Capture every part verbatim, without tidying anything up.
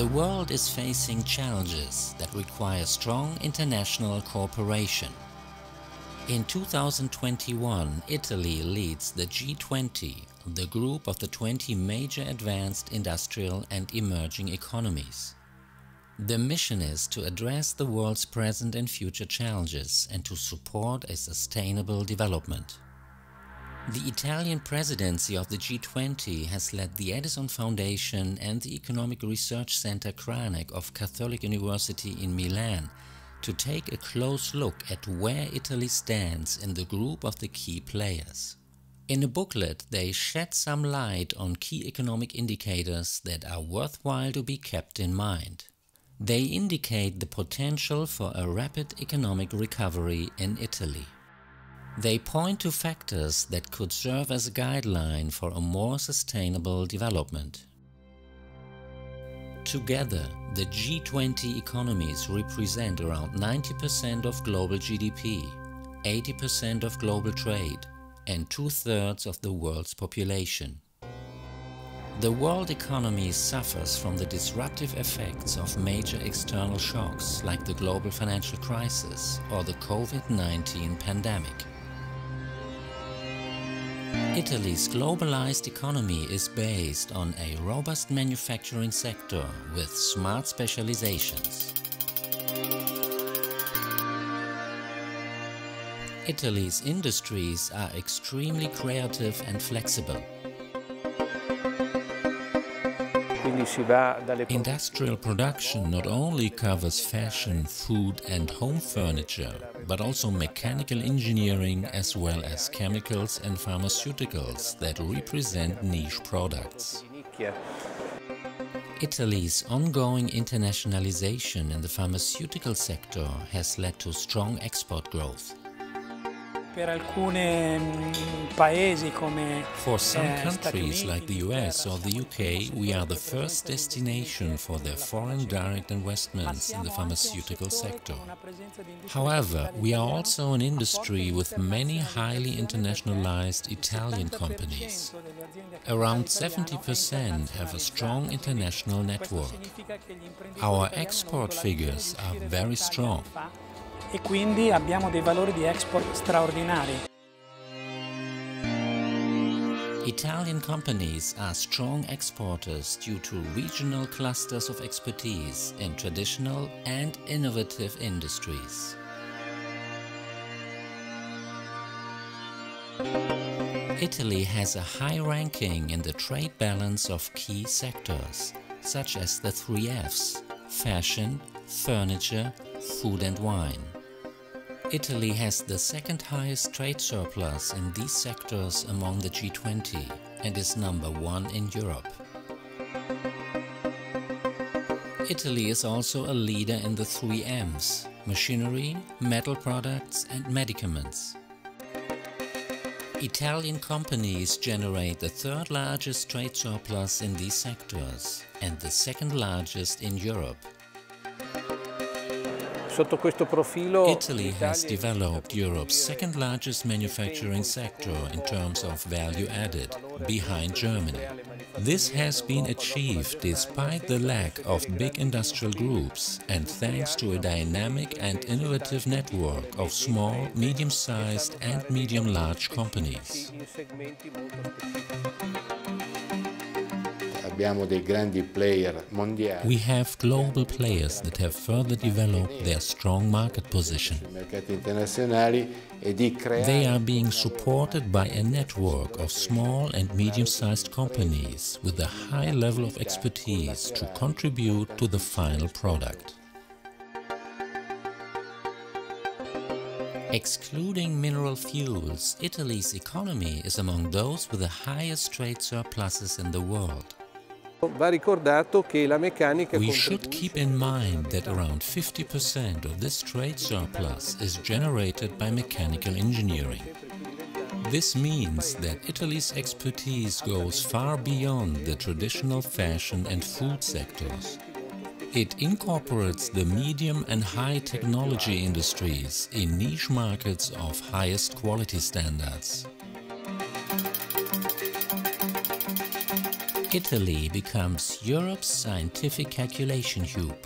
The world is facing challenges that require strong international cooperation. In two thousand twenty-one, Italy leads the G twenty, the group of the twenty major advanced industrial and emerging economies. The mission is to address the world's present and future challenges and to support a sustainable development. The Italian presidency of the G twenty has led the Edison Foundation and the Economic Research Center CRANEC of Catholic University in Milan to take a close look at where Italy stands in the group of the key players. In a booklet, they shed some light on key economic indicators that are worthwhile to be kept in mind. They indicate the potential for a rapid economic recovery in Italy. They point to factors that could serve as a guideline for a more sustainable development. Together, the G twenty economies represent around ninety percent of global G D P, eighty percent of global trade, and two-thirds of the world's population. The world economy suffers from the disruptive effects of major external shocks like the global financial crisis or the COVID nineteen pandemic. Italy's globalized economy is based on a robust manufacturing sector with smart specializations. Italy's industries are extremely creative and flexible. Industrial production not only covers fashion, food and home furniture, but also mechanical engineering as well as chemicals and pharmaceuticals that represent niche products. Italy's ongoing internationalization in the pharmaceutical sector has led to strong export growth. For some countries like the U S or the U K, we are the first destination for their foreign direct investments in the pharmaceutical sector. However, we are also an industry with many highly internationalized Italian companies. Around seventy percent have a strong international network. Our export figures are very strong. E quindi abbiamo dei valori di export straordinari. Italian companies are strong exporters due to regional clusters of expertise in traditional and innovative industries. Italy has a high ranking in the trade balance of key sectors, such as the three F's: fashion, furniture, food and wine. Italy has the second highest trade surplus in these sectors among the G twenty and is number one in Europe. Italy is also a leader in the three M's: machinery, metal products and medicaments. Italian companies generate the third largest trade surplus in these sectors and the second largest in Europe. Italy has developed Europe's second largest manufacturing sector in terms of value added, behind Germany. This has been achieved despite the lack of big industrial groups and thanks to a dynamic and innovative network of small, medium-sized and medium-large companies. We have global players that have further developed their strong market position. They are being supported by a network of small and medium-sized companies with a high level of expertise to contribute to the final product. Excluding mineral fuels, Italy's economy is among those with the highest trade surpluses in the world. We should keep in mind that around fifty percent of this trade surplus is generated by mechanical engineering. This means that Italy's expertise goes far beyond the traditional fashion and food sectors. It incorporates the medium and high technology industries in niche markets of highest quality standards. Italy becomes Europe's scientific calculation hub.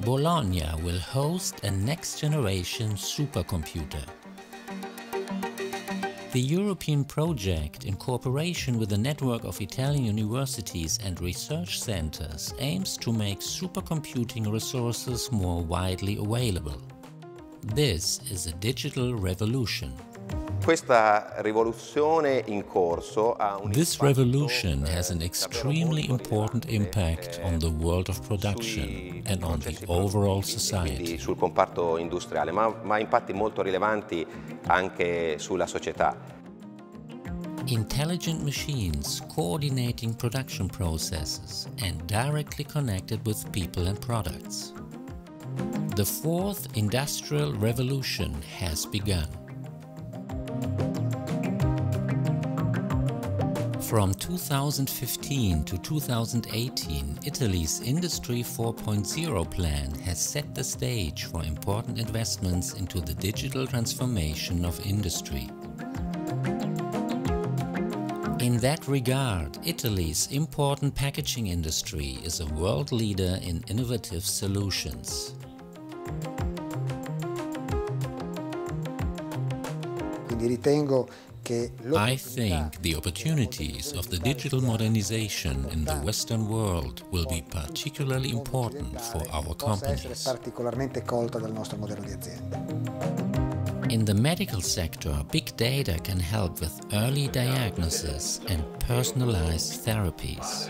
Bologna will host a next-generation supercomputer. The European project, in cooperation with a network of Italian universities and research centers, aims to make supercomputing resources more widely available. This is a digital revolution. This revolution has an extremely important impact on the world of production and on the overall society. Intelligent machines coordinating production processes and directly connected with people and products. The fourth industrial revolution has begun. From two thousand fifteen to two thousand eighteen, Italy's Industry four point zero plan has set the stage for important investments into the digital transformation of industry. In that regard, Italy's important packaging industry is a world leader in innovative solutions. I think the opportunities of the digital modernization in the Western world will be particularly important for our companies. In the medical sector, big data can help with early diagnosis and personalized therapies.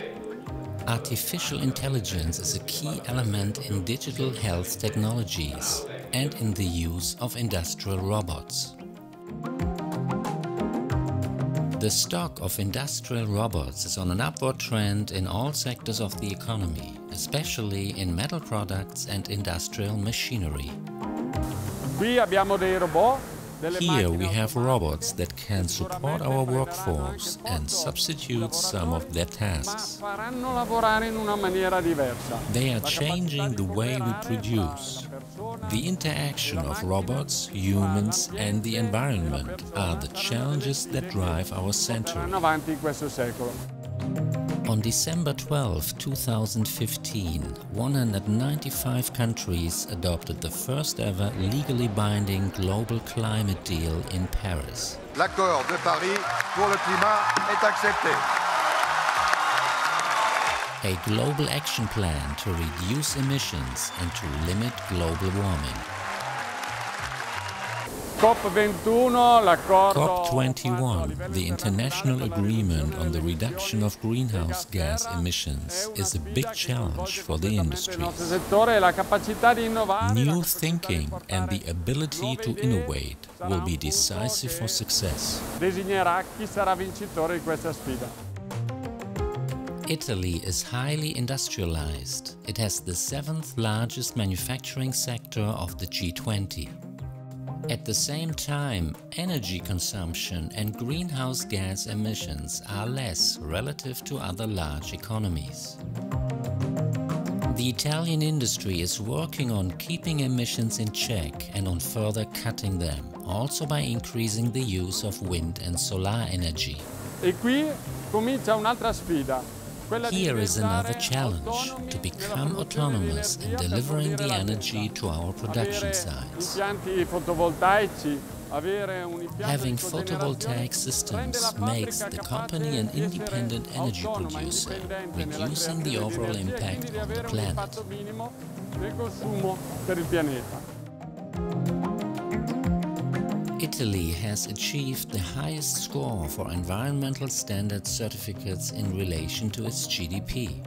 Artificial intelligence is a key element in digital health technologies and in the use of industrial robots. The stock of industrial robots is on an upward trend in all sectors of the economy, especially in metal products and industrial machinery. Here we have robots that can support our workforce and substitute some of their tasks. They are changing the way we produce. The interaction of robots, humans and the environment are the challenges that drive our century. On December twelfth, two thousand fifteen, one hundred ninety-five countries adopted the first ever legally binding global climate deal in Paris. L'accord de Paris pour le climat est accepté. A global action plan to reduce emissions and to limit global warming. COP twenty-one, the international agreement on the reduction of greenhouse gas emissions, is a big challenge for the industry. New thinking and the ability to innovate will be decisive for success. Italy is highly industrialized. It has the seventh largest manufacturing sector of the G twenty. At the same time, energy consumption and greenhouse gas emissions are less relative to other large economies. The Italian industry is working on keeping emissions in check and on further cutting them, also by increasing the use of wind and solar energy. Here is another challenge, to become autonomous in delivering the energy to our production sites. Having photovoltaic systems makes the company an independent energy producer, reducing the overall impact on the planet. Italy has achieved the highest score for environmental standard certificates in relation to its G D P.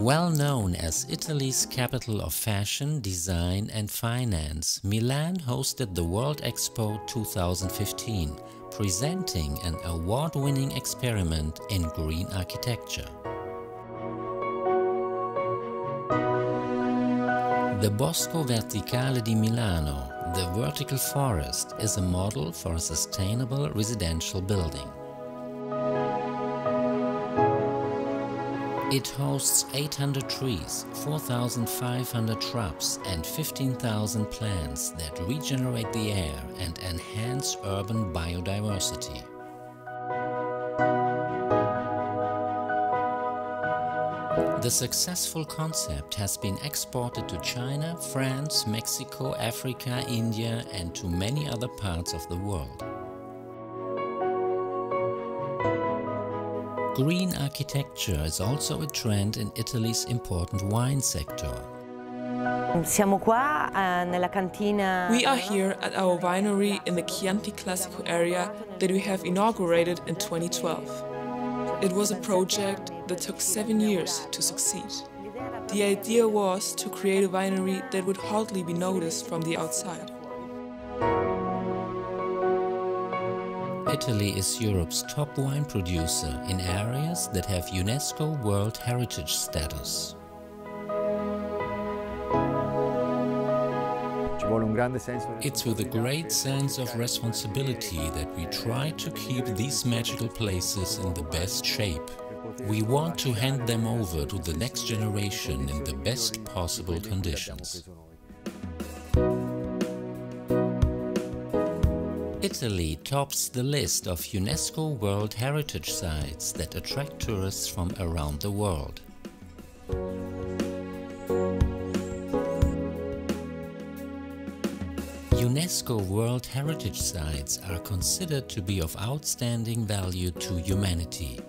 Well known as Italy's capital of fashion, design and finance, Milan hosted the World Expo two thousand fifteen, presenting an award-winning experiment in green architecture. The Bosco Verticale di Milano, the vertical forest, is a model for a sustainable residential building. It hosts eight hundred trees, four thousand five hundred shrubs and fifteen thousand plants that regenerate the air and enhance urban biodiversity. The successful concept has been exported to China, France, Mexico, Africa, India, and to many other parts of the world. Green architecture is also a trend in Italy's important wine sector. We are here at our winery in the Chianti Classico area that we have inaugurated in twenty twelve. It was a project that took seven years to succeed. The idea was to create a winery that would hardly be noticed from the outside. Italy is Europe's top wine producer in areas that have UNESCO World Heritage status. It's with a great sense of responsibility that we try to keep these magical places in the best shape. We want to hand them over to the next generation in the best possible conditions. Italy tops the list of UNESCO World Heritage Sites that attract tourists from around the world. UNESCO World Heritage Sites are considered to be of outstanding value to humanity.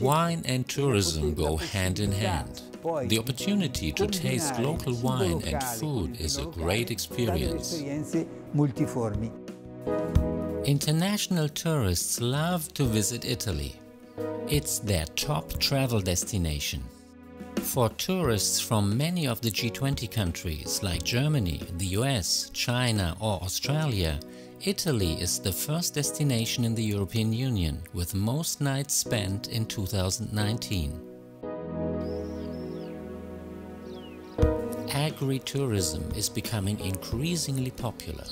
Wine and tourism go hand in hand. The opportunity to taste local wine and food is a great experience. International tourists love to visit Italy. It's their top travel destination. For tourists from many of the G twenty countries like Germany, the U S, China or Australia, Italy is the first destination in the European Union, with most nights spent in two thousand nineteen. Agri-tourism is becoming increasingly popular.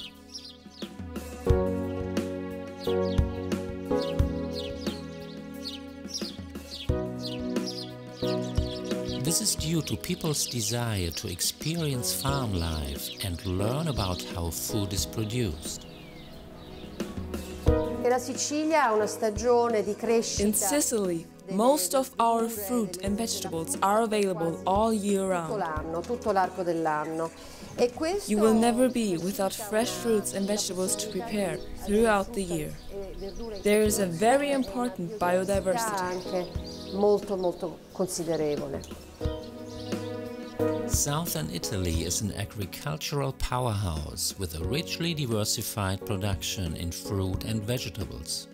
This is due to people's desire to experience farm life and learn about how food is produced. In Sicily, most of our fruit and vegetables are available all year round. You will never be without fresh fruits and vegetables to prepare throughout the year. There is a very important biodiversity. Southern Italy is an agricultural powerhouse with a richly diversified production in fruit and vegetables.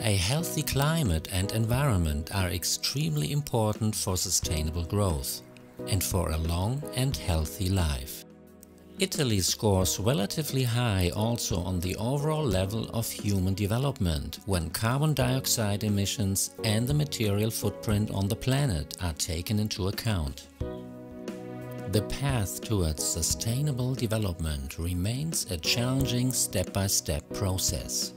A healthy climate and environment are extremely important for sustainable growth and for a long and healthy life. Italy scores relatively high also on the overall level of human development when carbon dioxide emissions and the material footprint on the planet are taken into account. The path towards sustainable development remains a challenging step-by-step process.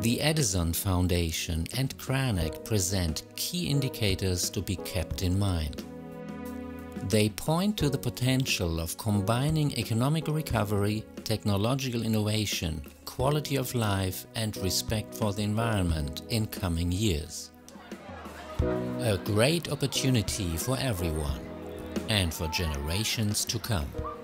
The Edison Foundation and CRANEC present key indicators to be kept in mind. They point to the potential of combining economic recovery, technological innovation, quality of life and respect for the environment in coming years. A great opportunity for everyone and for generations to come.